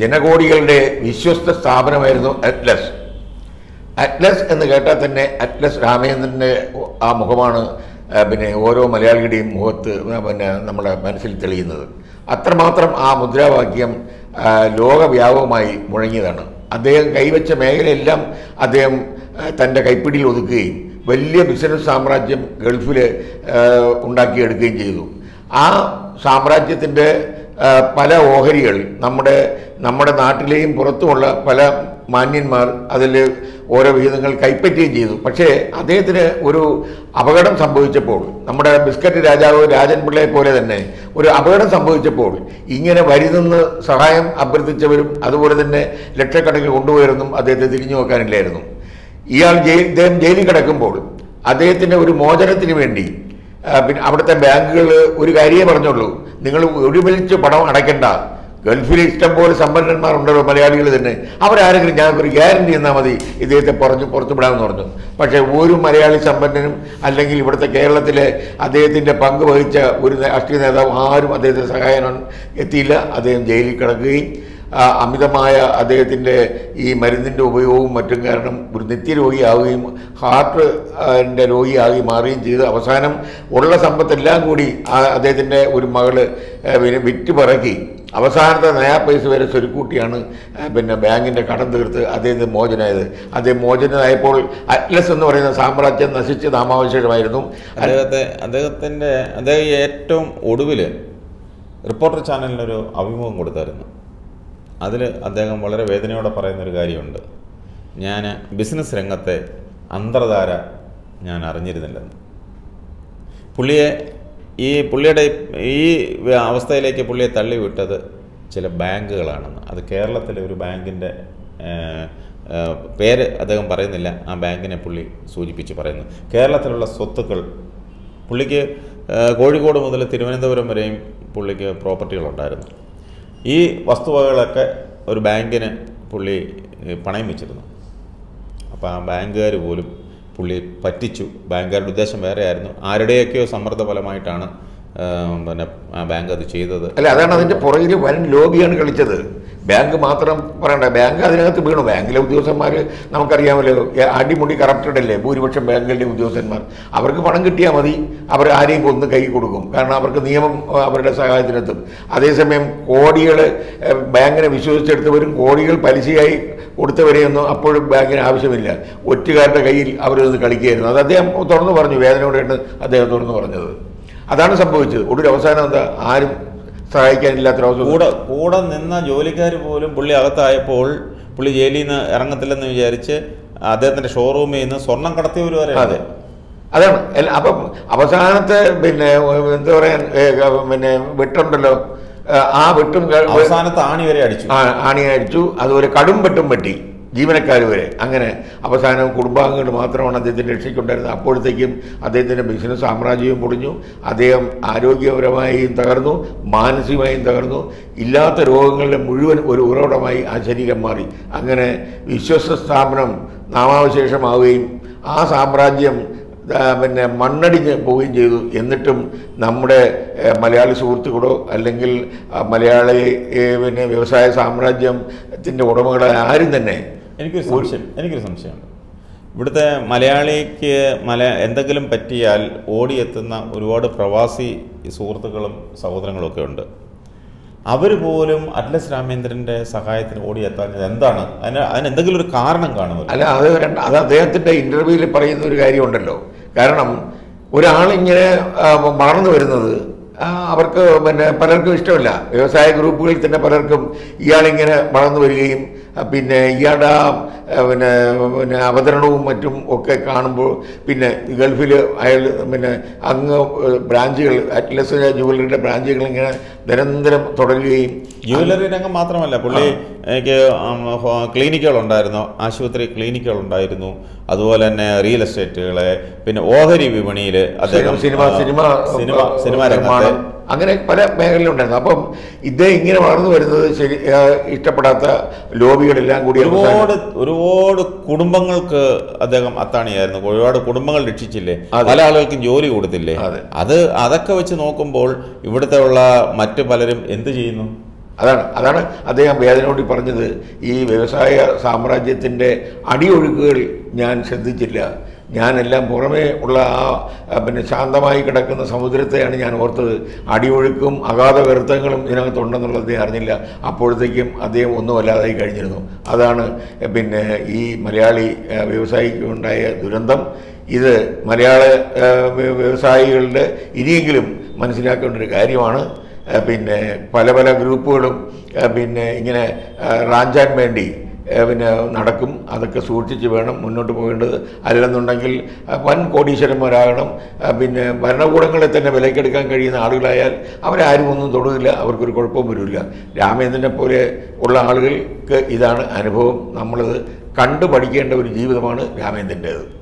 Janagodiകളുടെ വിശ്വസ്ത സ്ഥാപനമായിരുന്നു Atlas. Atlas എന്ന് കേട്ടാൽ തന്നെ അറ്റ്ലസ് രാമേന്ദ്രൻ്റെ ആ മുഖമാണ് പിന്നെ ഓരോ മലയാളിയുടെയും മുഖത്ത് പിന്നെ നമ്മുടെ മനസ്സിൽ തെളിയുന്നത്. അത്രമാത്രം ആ മുദ്രാവാക്യം ലോകവ്യാപകമായി മുഴങ്ങിയതാണ്. അദ്ദേഹം കൈവച്ച മേഖലയെല്ലാം അദ്ദേഹം തൻ്റെ കൈപ്പിടിയിൽ ഒതുക്കുകയും വലിയ ബിസിനസ് സാമ്രാജ്യം ഗൾഫിൽ ഉണ്ടാക്കിയെടുക്കുകയും ചെയ്തു. ആ സാമ്രാജ്യത്തിൻ്റെ പല ഓഹരികൾ നമ്മുടെ നാട്ടിലെയും പുറത്തുമുള്ള പല മാന്യന്മാർ അതിൽ ഓരോ വിഹിതങ്ങൾ കൈപ്പറ്റുകയും ചെയ്തു. പക്ഷേ അദ്ദേഹത്തിന് ഒരു അപകടം സംഭവിച്ചപ്പോൾ, നമ്മുടെ ബിസ്ക്കറ്റ് രാജാവ് രാജൻ പിള്ളയെ പോലെ തന്നെ ഒരു അപകടം സംഭവിച്ചപ്പോൾ ഇങ്ങനെ വരിനിന്ന് സഹായം അഭ്യർത്ഥിച്ചവരും അതുപോലെ തന്നെ ലക്ഷക്കണക്കിന് കൊണ്ടുപോയവരൊന്നും അദ്ദേഹത്തെ തിരിഞ്ഞു നോക്കാനില്ലായിരുന്നു. ഇയാൾ ഇദ്ദേഹം ജയിലിൽ കിടക്കുമ്പോൾ അദ്ദേഹത്തിൻ്റെ ഒരു മോചനത്തിന് വേണ്ടി പിന്നെ അവിടുത്തെ ബാങ്കുകൾ ഒരു കാര്യമേ പറഞ്ഞുള്ളൂ, നിങ്ങൾ ഒരുമിച്ച് പണം അടയ്ക്കണ്ട, ഗൾഫിൽ ഇഷ്ടംപോലെ സമ്പന്നന്മാരുണ്ടല്ലോ മലയാളികൾ തന്നെ, അവരാരെങ്കിലും ഞങ്ങൾക്കൊരു ഗ്യാരണ്ടി തന്നാൽ മതി ഇദ്ദേഹത്തെ പുറത്തു വിടാമെന്ന് പറഞ്ഞു. പക്ഷേ ഒരു മലയാളി സമ്പന്നനും അല്ലെങ്കിൽ ഇവിടുത്തെ കേരളത്തിലെ അദ്ദേഹത്തിൻ്റെ പങ്ക് വഹിച്ച ഒരു രാഷ്ട്രീയ നേതാവ് ആരും അദ്ദേഹത്തെ സഹായം എത്തിയില്ല. അദ്ദേഹം ജയിലിൽ കിടക്കുകയും അമിതമായ അദ്ദേഹത്തിൻ്റെ ഈ മരുന്നിൻ്റെ ഉപയോഗവും മറ്റും കാരണം ഒരു നിത്യരോഗിയാവുകയും ഹാർട്ടിൻ്റെ രോഗിയായി മാറുകയും ചെയ്ത് അവസാനം ഉള്ള സമ്പത്തെല്ലാം കൂടി അദ്ദേഹത്തിൻ്റെ ഒരു മകള് പിന്നെ വിറ്റുപറക്കി അവസാനത്തെ നയാ പൈസ വരെ സ്വരുക്കൂട്ടിയാണ് പിന്നെ ബാങ്കിൻ്റെ കടം തീർത്ത് അദ്ദേഹത്തിന് മോചനായത്. അദ്ദേഹം മോചനായപ്പോൾ അറ്റ്ലസ് എന്ന് പറയുന്ന സാമ്രാജ്യം നശിച്ച് നാമാവശേഷമായിരുന്നു. അദ്ദേഹം ഏറ്റവും ഒടുവിൽ റിപ്പോർട്ടർ ചാനലിനൊരു അഭിമുഖം കൊടുത്തായിരുന്നു. അതിൽ അദ്ദേഹം വളരെ വേദനയോടെ പറയുന്നൊരു കാര്യമുണ്ട്, ഞാൻ ബിസിനസ് രംഗത്തെ അന്തർധാര ഞാൻ അറിഞ്ഞിരുന്നില്ലെന്ന്. പുള്ളിയുടെ ഈ അവസ്ഥയിലേക്ക് പുള്ളിയെ തള്ളിവിട്ടത് ചില ബാങ്കുകളാണെന്ന്. അത് കേരളത്തിലെ ഒരു ബാങ്കിൻ്റെ പേര് അദ്ദേഹം പറയുന്നില്ല, ആ ബാങ്കിനെ പുള്ളി സൂചിപ്പിച്ച് പറയുന്നു. കേരളത്തിലുള്ള സ്വത്തുക്കൾ പുള്ളിക്ക് കോഴിക്കോട് മുതൽ തിരുവനന്തപുരം വരെയും പുള്ളിക്ക് പ്രോപ്പർട്ടികളുണ്ടായിരുന്നു. ഈ വസ്തുവകകളൊക്കെ ഒരു ബാങ്കിന് പുള്ളി പണയം വെച്ചിരുന്നു. അപ്പോൾ ആ ബാങ്കുകാർ പോലും പുള്ളി പറ്റിച്ചു. ബാങ്കുകാരുടെ ഉദ്ദേശം വേറെ ആയിരുന്നു, ആരുടെയൊക്കെയോ സമ്മർദ്ദ ഫലമായിട്ടാണ് പിന്നെ ആ ബാങ്ക് അത് ചെയ്തത്. അല്ല, അതാണ് അതിൻ്റെ പുറകിൽ വൻ ലോബിയാണ് കളിച്ചത്. ബാങ്ക് മാത്രം പറയണ്ട, ബാങ്ക് അതിനകത്ത് വീണു. ബാങ്കിലെ ഉദ്യോഗസ്ഥന്മാർ നമുക്കറിയാമല്ലോ, അടിമുടി കറപ്റ്റഡ് അല്ലേ ഭൂരിപക്ഷം ബാങ്കിലെ ഉദ്യോഗസ്ഥന്മാർ. അവർക്ക് പണം കിട്ടിയാൽ മതി, അവർ ആരെയും കൊന്ന് കൈ കൊടുക്കും, കാരണം അവർക്ക് നിയമം അവരുടെ സഹായത്തിനെത്തും. അതേസമയം കോടികൾ ബാങ്കിനെ വിശ്വസിച്ചെടുത്തവരും കോടികൾ പലിശയായി കൊടുത്തവരെയൊന്നും അപ്പോഴും ബാങ്കിന് ആവശ്യമില്ല. ഒറ്റുകാരുടെ കയ്യിൽ അവരത് കളിക്കുകയായിരുന്നു. അത് അദ്ദേഹം തുറന്നു പറഞ്ഞു, വേദനയോടെയാണ് അദ്ദേഹം തുറന്നു പറഞ്ഞത്. അതാണ് സംഭവിച്ചത്. ഒടുവിൽ അവസാനം എന്താ, ആരും സഹായിക്കാനില്ലാത്തൊരവസ്ഥ. കൂടെ നിന്ന ജോലിക്കാർ പോലും പുള്ളി അകത്തായപ്പോൾ പുള്ളി ജയിലിൽ നിന്ന് ഇറങ്ങത്തില്ലെന്ന് വിചാരിച്ച് അദ്ദേഹത്തിൻ്റെ ഷോറൂമിൽ നിന്ന് സ്വർണം കടത്തിയവർ വരെ. അതെ, അതാണ്. അപ്പം അവസാനത്തെ പിന്നെ എന്താ പറയുക, പിന്നെ വെട്ടുണ്ടല്ലോ, ആ വെട്ടും അവസാനത്തെ ആണി വരെ അടിച്ചു. ആണി അടിച്ചു, അതുപോലെ കടും വെട്ടും വെട്ടി ജീവനക്കാർ വരെ. അങ്ങനെ അവസാനം കുടുംബാംഗങ്ങൾ മാത്രമാണ് അദ്ദേഹത്തിൻ്റെ രക്ഷയ്ക്കുണ്ടായിരുന്നത്. അപ്പോഴത്തേക്കും അദ്ദേഹത്തിൻ്റെ ബിസിനസ് സാമ്രാജ്യവും പൊളിഞ്ഞു, അദ്ദേഹം ആരോഗ്യപരമായും തകർന്നു, മാനസികമായും തകർന്നു, ഇല്ലാത്ത രോഗങ്ങളുടെ മുഴുവൻ ഒരു ഉറവിടമായി ആ ശരീരം മാറി. അങ്ങനെ വിശ്വസ്ത സ്ഥാപനം നാമാവശേഷമാവുകയും ആ സാമ്രാജ്യം പിന്നെ മണ്ണടിഞ്ഞ് പോവുകയും ചെയ്തു. എന്നിട്ടും നമ്മുടെ മലയാളി സുഹൃത്തുക്കളോ അല്ലെങ്കിൽ മലയാളി പിന്നെ വ്യവസായ സാമ്രാജ്യത്തിൻ്റെ ഉടമകളായ ആരും തന്നെ. എനിക്കൊരു സംശയമുണ്ട്, ഇവിടുത്തെ മലയാളിക്ക് എന്തെങ്കിലും പറ്റിയാൽ ഓടിയെത്തുന്ന ഒരുപാട് പ്രവാസി സുഹൃത്തുക്കളും സഹോദരങ്ങളും ഒക്കെ ഉണ്ട്. അവർ പോലും അറ്റ്ലസ് രാമേന്ദ്രൻ്റെ സഹായത്തിന് ഓടിയെത്താൻ എന്താണ് അതിനെന്തെങ്കിലും ഒരു കാരണം കാണുമല്ലോ. അല്ല, അത് അദ്ദേഹത്തിൻ്റെ ഇൻ്റർവ്യൂവിൽ പറയുന്ന ഒരു കാര്യമുണ്ടല്ലോ. കാരണം ഒരാളിങ്ങനെ വളർന്നു വരുന്നത് അവർക്ക് പിന്നെ പലർക്കും ഇഷ്ടമല്ല. വ്യവസായ ഗ്രൂപ്പുകളിൽ തന്നെ പലർക്കും ഇയാളിങ്ങനെ വളർന്നു വരികയും പിന്നെ ഇയാളുടെ പിന്നെ പിന്നെ അവതരണവും മറ്റും ഒക്കെ കാണുമ്പോൾ പിന്നെ ഗൾഫിൽ അയാൾ പിന്നെ അങ്ങ് ബ്രാഞ്ചുകൾ അറ്റ്ലസ് ജുവലറിയുടെ ബ്രാഞ്ചുകൾ ഇങ്ങനെ നിരന്തരം തുടരുകയും. ജുവലറി രംഗം മാത്രമല്ല, പുള്ളി ക്ലിനിക്കുകളുണ്ടായിരുന്നു, ആശുപത്രി ക്ലിനിക്കുകളുണ്ടായിരുന്നു, അതുപോലെ തന്നെ റിയൽ എസ്റ്റേറ്റുകളെ, പിന്നെ ഓഹരി വിപണിയിൽ അദ്ദേഹം സിനിമ രംഗമാണ്, അങ്ങനെ പല മേഖലയിലുണ്ടായിരുന്നു. അപ്പം ഇദ്ദേഹം ഇങ്ങനെ വളർന്നു വരുന്നത് ശരി ഇഷ്ടപ്പെടാത്ത ലോബികളെല്ലാം കൂടി ഒരുപാട് കുടുംബങ്ങൾക്ക് അദ്ദേഹം അത്താണിയായിരുന്നു. ഒരുപാട് കുടുംബങ്ങൾ രക്ഷിച്ചില്ലേ, പല ആളുകൾക്കും ജോലി കൊടുത്തില്ലേ. അതൊക്കെ വെച്ച് നോക്കുമ്പോൾ ഇവിടുത്തെ ഉള്ള മറ്റു പലരും എന്ത് ചെയ്യുന്നു? അതാണ് അദ്ദേഹം വേദനയോട് പറഞ്ഞത്. ഈ വ്യവസായ സാമ്രാജ്യത്തിൻ്റെ അടിയൊഴുക്കുകൾ ഞാൻ ശ്രദ്ധിച്ചില്ല, ഞാനെല്ലാം പുറമേ ഉള്ള ആ ശാന്തമായി കിടക്കുന്ന സമുദ്രത്തെയാണ് ഞാൻ ഓർത്തത്. അടിയൊഴുക്കും അഗാധ ഗർത്തങ്ങളും ഇതിനകത്തുണ്ടെന്നുള്ളത് അദ്ദേഹം അറിഞ്ഞില്ല. അപ്പോഴത്തേക്കും അദ്ദേഹം ഒന്നും അല്ലാതായി കഴിഞ്ഞിരുന്നു. അതാണ് ഈ മലയാളി വ്യവസായിക്കുണ്ടായ ദുരന്തം. ഇത് മലയാള വ്യവസായികളുടെ ഇനിയെങ്കിലും മനസ്സിലാക്കേണ്ട ഒരു കാര്യമാണ്. പല പല ഗ്രൂപ്പുകളും ഇങ്ങനെ റാഞ്ചാൻ വേണ്ടി നടക്കും. അതൊക്കെ സൂക്ഷിച്ച് വേണം മുന്നോട്ട് പോകേണ്ടത്. അല്ലെന്നുണ്ടെങ്കിൽ വൻ കോടീശ്വരന്മാരാകണം. ഭരണകൂടങ്ങളെ തന്നെ വിലക്കെടുക്കാൻ കഴിയുന്ന ആളുകളായാൽ അവരാരും ഒന്നും തൊടുകില്ല, അവർക്കൊരു കുഴപ്പവും വരില്ല. രാമേന്ദ്രനെ പോലെ ഉള്ള ആളുകൾക്ക് ഇതാണ് അനുഭവം. നമ്മളത് കണ്ടു പഠിക്കേണ്ട ഒരു ജീവിതമാണ് രാമേന്ദ്രൻ്റേത്.